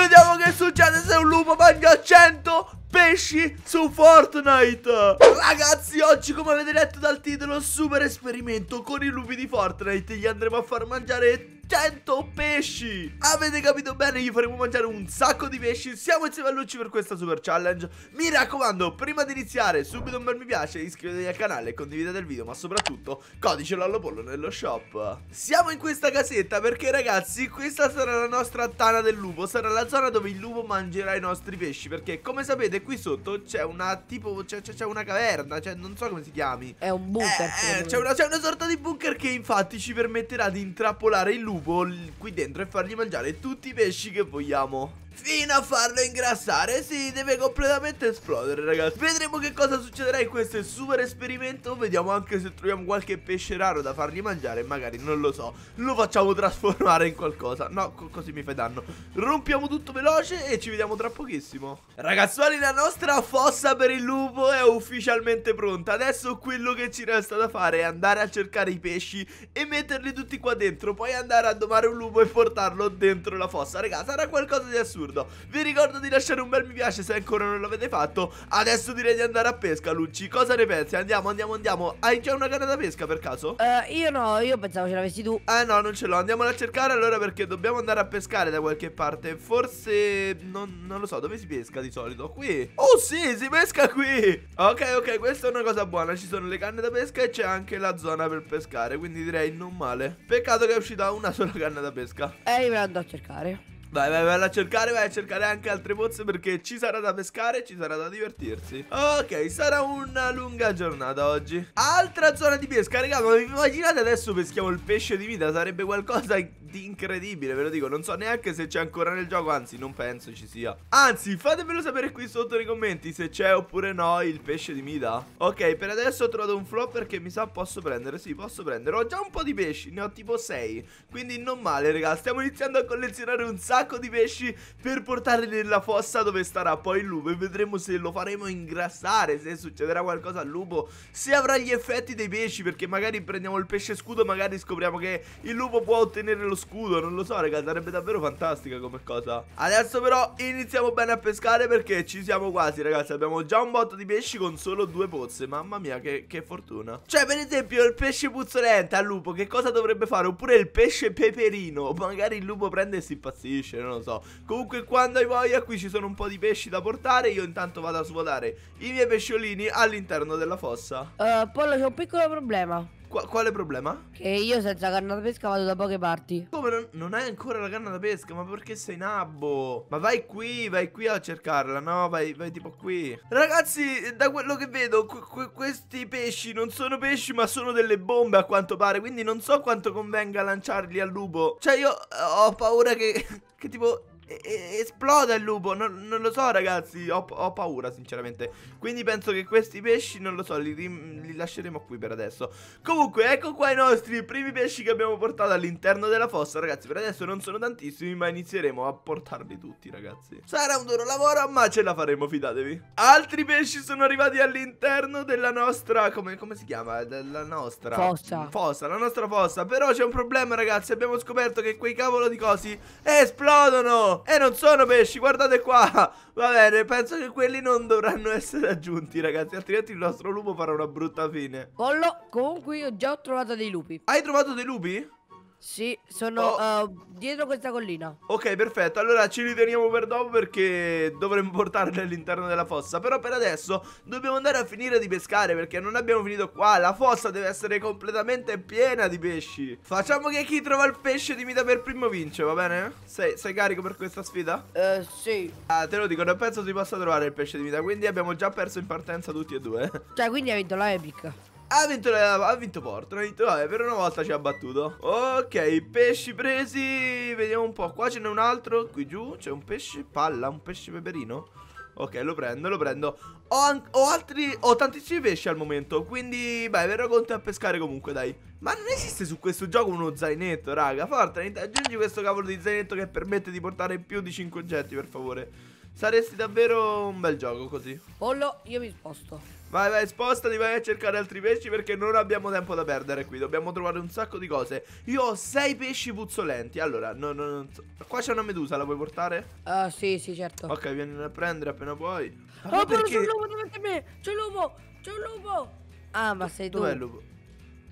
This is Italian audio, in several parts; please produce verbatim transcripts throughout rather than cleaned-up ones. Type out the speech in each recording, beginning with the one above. Vediamo che succede se un lupo mangia cento pesci su Fortnite. Ragazzi, oggi, come avete letto dal titolo, super esperimento con i lupi di Fortnite. Gli andremo a far mangiare cento pesci. Avete capito bene, gli faremo mangiare un sacco di pesci. Siamo insieme a Luci per questa super challenge. Mi raccomando, prima di iniziare, subito un bel mi piace, iscrivetevi al canale, condividete il video, ma soprattutto codice Lollopollo nello shop. Siamo in questa casetta perché, ragazzi, questa sarà la nostra tana del lupo. Sarà la zona dove il lupo mangerà i nostri pesci, perché come sapete qui sotto c'è una tipo c'è una caverna, cioè non so come si chiami. È un bunker. Eh, c'è una, una sorta di bunker che infatti ci permetterà di intrappolare il lupo qui dentro e fargli mangiare tutti i pesci che vogliamo, fino a farlo ingrassare. Si deve completamente esplodere, ragazzi. Vedremo che cosa succederà in questo super esperimento. Vediamo anche se troviamo qualche pesce raro da fargli mangiare. Magari, non lo so, lo facciamo trasformare in qualcosa. No, co così mi fai danno. Rompiamo tutto veloce e ci vediamo tra pochissimo. Ragazzuoli, la nostra fossa per il lupo è ufficialmente pronta. Adesso quello che ci resta da fare è andare a cercare i pesci e metterli tutti qua dentro. Poi andare a domare un lupo e portarlo dentro la fossa. Raga, sarà qualcosa di assurdo. Vi ricordo di lasciare un bel mi piace se ancora non l'avete fatto. Adesso direi di andare a pesca, Luci. Cosa ne pensi? Andiamo, andiamo, andiamo. Hai già una canna da pesca per caso? Uh, io no, io pensavo ce l'avessi tu. Ah no, non ce l'ho. Andiamola a cercare allora, perché dobbiamo andare a pescare da qualche parte. Forse... Non, non lo so, dove si pesca di solito? Qui. Oh sì, si pesca qui. Ok, ok, questa è una cosa buona. Ci sono le canne da pesca e c'è anche la zona per pescare, quindi direi non male. Peccato che è uscita una sola canna da pesca. Eh, io me la andrò a cercare. Vai, vai, vai a cercare, vai a cercare anche altre pozze, perché ci sarà da pescare, ci sarà da divertirsi. Ok, sarà una lunga giornata oggi. Altra zona di pesca, raga, ma vi immaginate adesso peschiamo il pesce di vita? Sarebbe qualcosa di incredibile, ve lo dico. Non so neanche se c'è ancora nel gioco, anzi non penso ci sia. Anzi, fatemelo sapere qui sotto nei commenti se c'è oppure no il pesce di vita. Ok, per adesso ho trovato un flop perché mi sa posso prendere, sì, posso prendere. Ho già un po' di pesci, ne ho tipo sei, quindi non male, raga. Stiamo iniziando a collezionare un sacco di pesci per portarli nella fossa dove starà poi il lupo, e vedremo se lo faremo ingrassare, se succederà qualcosa al lupo, se avrà gli effetti dei pesci, perché magari prendiamo il pesce scudo, magari scopriamo che il lupo può ottenere lo scudo. Non lo so, raga, sarebbe davvero fantastica come cosa. Adesso però iniziamo bene a pescare, perché ci siamo quasi, ragazzi. Abbiamo già un botto di pesci con solo due pozze. Mamma mia, che, che fortuna. Cioè, per esempio, il pesce puzzolente al lupo che cosa dovrebbe fare? Oppure il pesce peperino. Magari il lupo prende e si impazzisce, non lo so. Comunque, quando hai voglia, qui ci sono un po' di pesci da portare. Io intanto vado a svuotare i miei pesciolini all'interno della fossa. uh, Pollo, c'è un piccolo problema. Qu Quale problema? Che io senza canna da pesca vado da poche parti. Come non, non hai ancora la canna da pesca? Ma perché sei nabbo? Ma vai qui, vai qui a cercarla. No, vai, vai tipo qui. Ragazzi, da quello che vedo qu qu questi pesci non sono pesci, ma sono delle bombe a quanto pare. Quindi non so quanto convenga lanciarli al lupo. Cioè io ho paura che... che tipo esploda il lupo, non, non lo so, ragazzi. Ho, ho paura sinceramente. Quindi penso che questi pesci, non lo so, li, li lasceremo qui per adesso. Comunque ecco qua i nostri primi pesci che abbiamo portato all'interno della fossa. Ragazzi, per adesso non sono tantissimi, ma inizieremo a portarli tutti, ragazzi. Sarà un duro lavoro, ma ce la faremo, fidatevi. Altri pesci sono arrivati all'interno della nostra... Come, come si chiama? Della nostra fossa. Fossa, la nostra fossa. Però c'è un problema, ragazzi. Abbiamo scoperto che quei cavolo di cosi esplodono. E non sono pesci, guardate qua. Va bene, penso che quelli non dovranno essere aggiunti, ragazzi, altrimenti il nostro lupo farà una brutta fine. Pollo, comunque io già ho trovato dei lupi. Hai trovato dei lupi? Sì, sono oh. uh, dietro questa collina. Ok, perfetto, allora ci li teniamo per dopo, perché dovremmo portarli all'interno della fossa. Però per adesso dobbiamo andare a finire di pescare, perché non abbiamo finito qua. La fossa deve essere completamente piena di pesci. Facciamo che chi trova il pesce di vita per primo vince, va bene? Sei, sei carico per questa sfida? Eh, uh, sì. Ah, te lo dico, non penso si possa trovare il pesce di vita, quindi abbiamo già perso in partenza tutti e due. Cioè, quindi ha vinto la Epic. Ha vinto, ha vinto Fortnite, vabbè, per una volta ci ha battuto. Ok, pesci presi. Vediamo un po', qua ce n'è un altro. Qui giù c'è un pesce palla, un pesce peperino. Ok, lo prendo, lo prendo. Ho, ho altri, ho tantissimi pesci al momento, quindi beh, verrò con te a pescare comunque, dai. Ma non esiste su questo gioco uno zainetto, raga? Fortnite, aggiungi questo cavolo di zainetto che permette di portare più di cinque oggetti, per favore. saresti davvero un bel gioco così. Pollo, io mi sposto. Vai, vai, spostati, vai a cercare altri pesci, perché non abbiamo tempo da perdere qui. Dobbiamo trovare un sacco di cose. Io ho sei pesci puzzolenti. Allora, no, no, no. Qua c'è una medusa, la puoi portare? Ah, uh, sì, sì, certo. Ok, vieni a prendere appena puoi. Ma oh, però perché... c'è l'uomo davanti a me. C'è l'uomo, c'è un lupo. Ah, ma sei tu. Dov'è il lupo?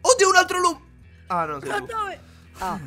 Oddio, un altro lupo. Ah, no, sei ah, tu. Dove? Ah.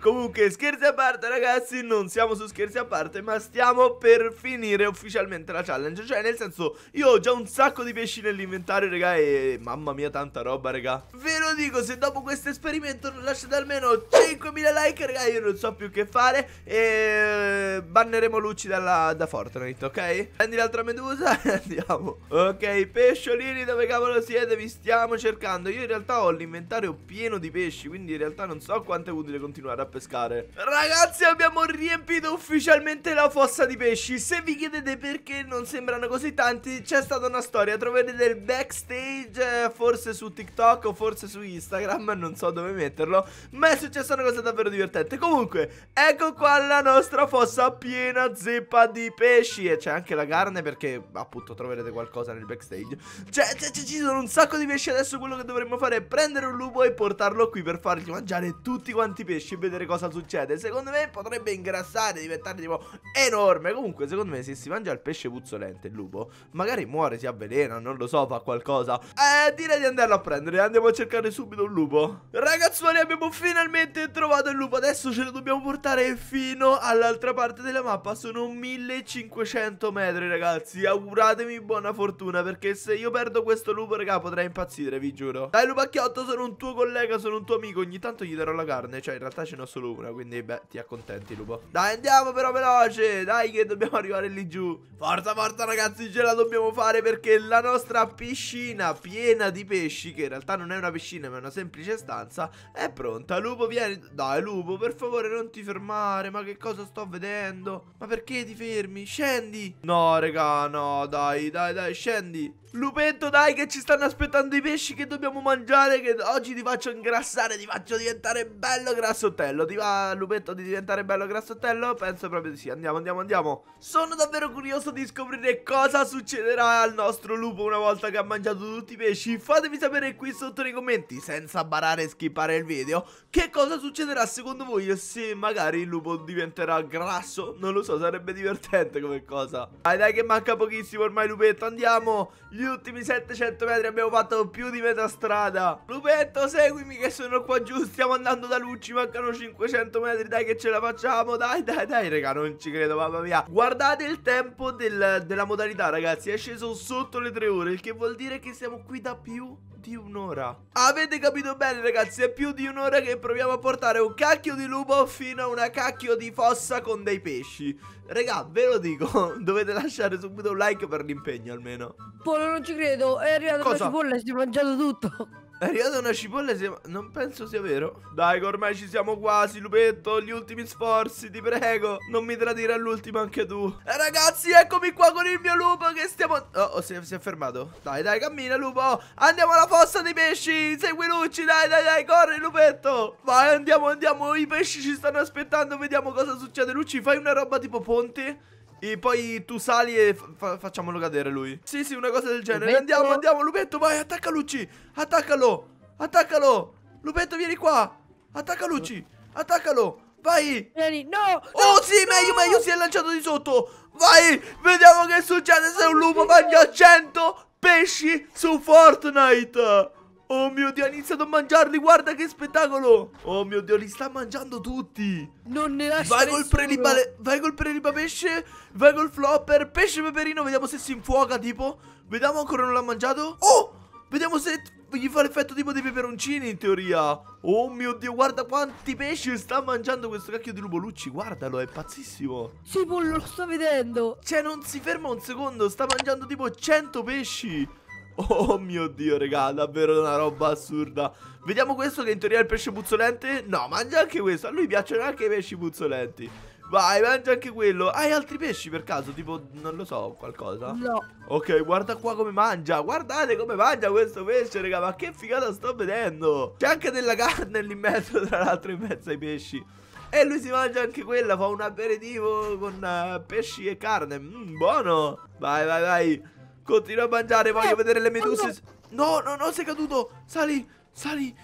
Comunque, scherzi a parte, ragazzi, non siamo su scherzi a parte, ma stiamo per finire ufficialmente la challenge. Cioè, nel senso, io ho già un sacco di pesci nell'inventario, raga, e mamma mia, tanta roba, raga. Ve lo dico, se dopo questo esperimento non lasciate almeno cinquemila like, raga, io non so più che fare. E banneremo Luci dalla... da Fortnite, ok? Prendi l'altra medusa e andiamo. Ok, pesciolini, dove cavolo siete? Vi stiamo cercando. Io in realtà ho l'inventario pieno di pesci, quindi in realtà non so quanto è utile continuare a pescare. Ragazzi, abbiamo riempito ufficialmente la fossa di pesci. Se vi chiedete perché non sembrano così tanti, c'è stata una storia. Troverete il backstage, eh, forse su TikTok o forse su Instagram, non so dove metterlo, ma è successa una cosa davvero divertente. Comunque, ecco qua la nostra fossa piena zeppa di pesci. E c'è anche la carne, perché appunto troverete qualcosa nel backstage. Cioè, cioè, ci sono un sacco di pesci. Adesso quello che dovremmo fare è prendere un lupo e portarlo qui per fargli mangiare tutti quanti i pesci e vedere cosa succede. Secondo me potrebbe ingrassare, diventare tipo enorme. Comunque secondo me se si mangia il pesce puzzolente, il lupo magari muore, si avvelena, non lo so, fa qualcosa. Eh, direi di andarlo a prendere. Andiamo a cercare subito un lupo. Ragazzuoli, abbiamo finalmente trovato il lupo. Adesso ce lo dobbiamo portare fino all'altra parte della mappa. Sono millecinquecento metri, ragazzi. Auguratemi buona fortuna, perché se io perdo questo lupo, raga, potrei impazzire, vi giuro. Dai, lupacchiotto, sono un tuo collega, sono un tuo amico. Ogni tanto gli darò la carne, cioè in realtà ce n'ho solo una, quindi beh, ti accontenti, lupo. Dai, andiamo però veloce, dai che dobbiamo arrivare lì giù. Forza, forza ragazzi, ce la dobbiamo fare, perché la nostra piscina piena di pesci, che in realtà non è una piscina ma è una semplice stanza, è pronta. Lupo, vieni. Dai lupo, per favore non ti fermare. Ma che cosa sto vedendo? Ma perché ti fermi? Scendi. No raga, no, dai, dai, dai, scendi. Lupetto, dai che ci stanno aspettando i pesci che dobbiamo mangiare, che oggi ti faccio ingrassare, ti faccio diventare bello grassottello. Ti va, lupetto, di diventare bello grassottello? Penso proprio di sì. Andiamo, andiamo, andiamo. Sono davvero curioso di scoprire cosa succederà al nostro lupo una volta che ha mangiato tutti i pesci. Fatemi sapere qui sotto nei commenti, senza barare e skippare il video, che cosa succederà secondo voi, se magari il lupo diventerà grasso. Non lo so, sarebbe divertente come cosa. Dai, dai che manca pochissimo ormai, lupetto, andiamo. Gli ultimi settecento metri, abbiamo fatto più di metà strada. Lupetto, seguimi che sono qua giù. Stiamo andando da Luci, mancano cinquecento metri. Dai che ce la facciamo, dai, dai, dai. Raga, non ci credo, mamma mia. Guardate il tempo del, della modalità, ragazzi. È sceso sotto le tre ore, il che vuol dire che siamo qui da più di un'ora. Avete capito bene, ragazzi, è più di un'ora che proviamo a portare un cacchio di lupo fino a una cacchio di fossa con dei pesci. Raga, ve lo dico, dovete lasciare subito un like per l'impegno almeno. Polo, non ci credo, è arrivata una cipolla e si è mangiato tutto. È arrivata una cipolla e si è... non penso sia vero. Dai che ormai ci siamo quasi, lupetto, gli ultimi sforzi, ti prego, non mi tradire all'ultimo anche tu. eh, Ragazzi, eccomi qua con il mio lupo che stiamo... Oh, oh si, è, si è fermato. Dai, dai, cammina lupo, andiamo alla fossa dei pesci. Segui Luci, dai, dai, dai, corri lupetto. Vai, andiamo, andiamo, i pesci ci stanno aspettando. Vediamo cosa succede. Luci, fai una roba tipo ponte e poi tu sali e fa facciamolo cadere lui. Sì, sì, una cosa del genere. Lupetto. Andiamo, andiamo, lupetto, vai, attacca Luci. Attaccalo, attaccalo. Lupetto, vieni qua. Attacca Luci, attaccalo. Vai. Vieni, no. Oh, no, sì, no. meglio, meglio, si è lanciato di sotto. Vai, vediamo che succede se un lupo mangia cento pesci su Fortnite. Oh mio Dio, ha iniziato a mangiarli, guarda che spettacolo. Oh mio Dio, li sta mangiando tutti. Non ne lascia vai nessuno. Col prelibale, vai col prelibapesce, vai col flopper, pesce peperino, vediamo se si infuoca tipo. Vediamo, ancora non l'ha mangiato. Oh, vediamo se gli fa l'effetto tipo dei peperoncini in teoria. Oh mio Dio, guarda quanti pesci sta mangiando questo cacchio di lupo. Luci, guardalo, è pazzissimo. Sì, pollo, lo sto vedendo. Cioè non si ferma un secondo, sta mangiando tipo cento pesci. Oh mio Dio, raga, davvero una roba assurda. Vediamo questo che in teoria è il pesce puzzolente. No, mangia anche questo, a lui piacciono anche i pesci puzzolenti. Vai, mangia anche quello. Hai altri pesci per caso? Tipo, non lo so, qualcosa? No. Ok, guarda qua come mangia. Guardate come mangia questo pesce, raga, ma che figata sto vedendo. C'è anche della carne lì in mezzo, tra l'altro, in mezzo ai pesci. E lui si mangia anche quella, fa un aperitivo con uh, pesci e carne. Mm, buono. Vai, vai, vai. Continua a mangiare, voglio eh, vedere le meduse. No, no, no, sei caduto. Sali, sali.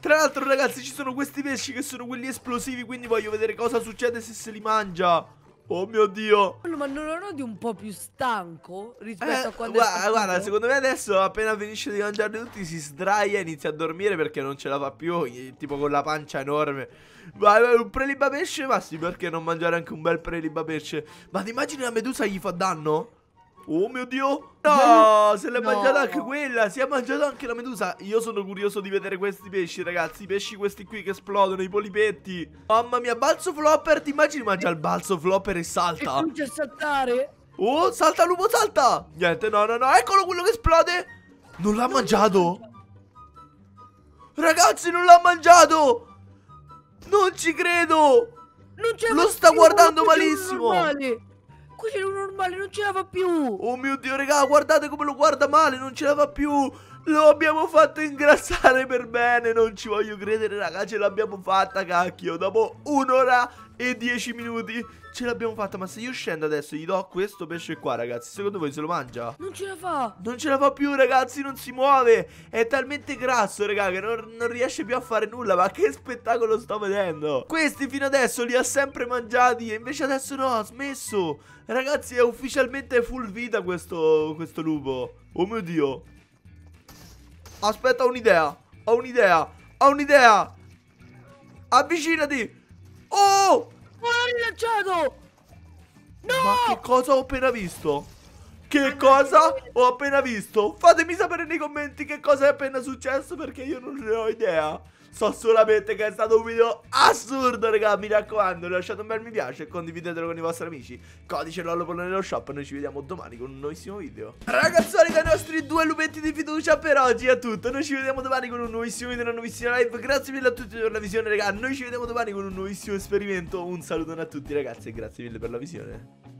Tra l'altro, ragazzi, ci sono questi pesci che sono quelli esplosivi, quindi voglio vedere cosa succede se se li mangia. Oh mio Dio. Ma non lo noti un po' più stanco rispetto eh, a quando guarda, guarda, secondo me adesso appena finisce di mangiarli tutti si sdraia e inizia a dormire perché non ce la fa più, tipo con la pancia enorme. Vai, vai, un prelibapesce. Ma sì, perché non mangiare anche un bel prelibapesce? Ma ti immagini la medusa gli fa danno? Oh mio Dio. No, se l'è no. mangiata anche quella. Si è mangiata anche la medusa. Io sono curioso di vedere questi pesci, ragazzi. I pesci questi qui che esplodono, i polipetti. Mamma mia, balzo flopper. Ti immagini mangia il balzo flopper e salta? E comincia a saltare. Oh, salta lupo, salta. Niente, no, no, no. Eccolo quello che esplode. Non l'ha mangiato. Ragazzi, non l'ha mangiato. Non ci credo. Non c'è. Lo sta guardando malissimo. Qui c'è uno normale, non ce la fa più. Oh mio Dio, raga, guardate come lo guarda male. Non ce la fa più. Lo abbiamo fatto ingrassare per bene. Non ci voglio credere, raga, ce l'abbiamo fatta, cacchio. Dopo un'ora e dieci minuti ce l'abbiamo fatta. Ma se io scendo adesso gli do questo pesce qua, ragazzi, secondo voi se lo mangia? Non ce la fa. Non ce la fa più, ragazzi, non si muove. È talmente grasso, raga, che non, non riesce più a fare nulla. Ma che spettacolo sto vedendo. Questi fino adesso li ha sempre mangiati e invece adesso no, ha smesso. Ragazzi, è ufficialmente full vita questo, questo lupo. Oh mio Dio. Aspetta, ho un'idea. Ho un'idea. Ho un'idea. Avvicinati. Oh, ma l'ho rilanciato. No. Ma che cosa ho appena visto? Che cosa ho appena visto? Fatemi sapere nei commenti che cosa è appena successo, perché io non ne ho idea. So solamente che è stato un video assurdo, raga. Mi raccomando, lasciate un bel mi piace e condividetelo con i vostri amici. Codice Lollopollo nello shop. Noi ci vediamo domani con un nuovissimo video. Ragazzuoli, dai nostri due lupetti di fiducia, per oggi è tutto. Noi ci vediamo domani con un nuovissimo video, una nuovissima live. Grazie mille a tutti per la visione, raga. Noi ci vediamo domani con un nuovissimo esperimento. Un salutone a tutti, ragazzi, e grazie mille per la visione.